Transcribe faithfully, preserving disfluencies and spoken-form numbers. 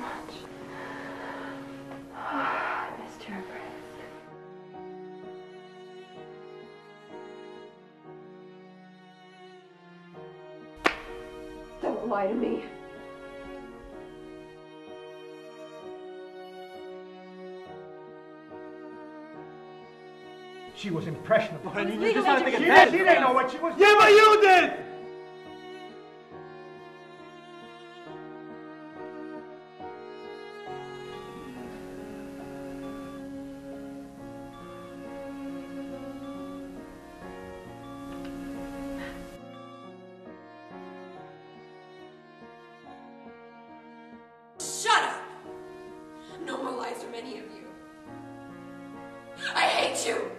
much. Oh, I missed your embrace. Don't lie to me. She was impressionable. I mean, you just had to think of that. She didn't know what she was doing. Yeah, but you did! Shut up! No more lies from any of you. I hate you!